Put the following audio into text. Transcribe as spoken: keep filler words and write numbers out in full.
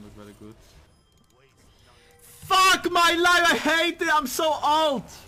doesn't look very good. Fuck my life, I hate it, I'm so old!